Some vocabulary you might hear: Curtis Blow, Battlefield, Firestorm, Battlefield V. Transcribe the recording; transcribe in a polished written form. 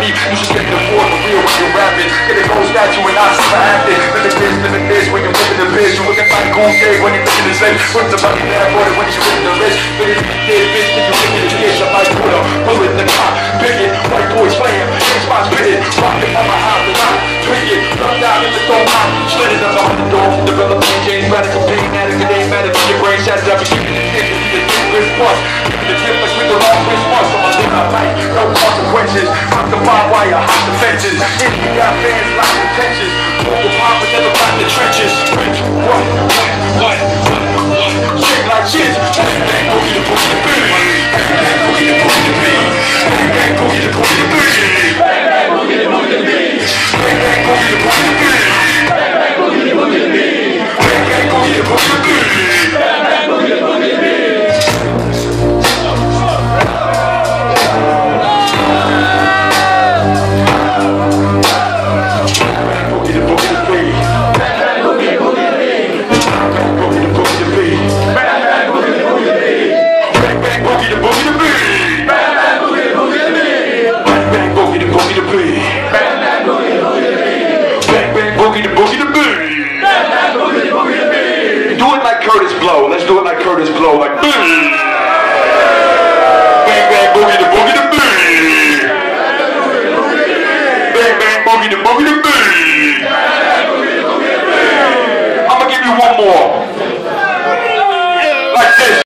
beef, you should stick to the form of real when you're rapping. Get a gold statue and I stop acting. Living this, when you're living the bitch. You looking like cool day when you're looking this late. Put the fucking bad boy when you're living the rich. But if you did, bitch, if you're living the bitch, I might put a bullet in the cop. Bigot, white boys playing, it's my spirit. Rocking on my eyes and I'm drinking. Run down in the throat, I'm slitting up on the door. Developing DJs, radical pain, addict, it ain't matter if your brain shatters. I've been keeping it in, it's the difference plus. The difference with the long response, I'm gonna live my life, no consequences. Rock the barbed wire, hot defenses. If you got fans, lock the tensions. Walk the pop, but never rock the trenches. What? Shit like shit. Bang, go get a book in the building. Bang, go get a book in the building. Bang, go get a book in the building. Bang, go get a book in the building. Bang, go get a book in the building. Bang, go get a book in the building. Bang, go get a book in the building. Bang, go get a book in the building. Curtis Blow, let's do it like Curtis Blow, like